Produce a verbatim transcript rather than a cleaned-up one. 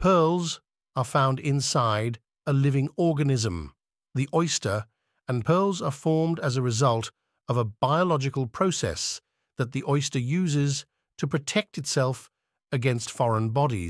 Pearls are found inside a living organism, the oyster, and pearls are formed as a result of a biological process that the oyster uses to protect itself against foreign bodies.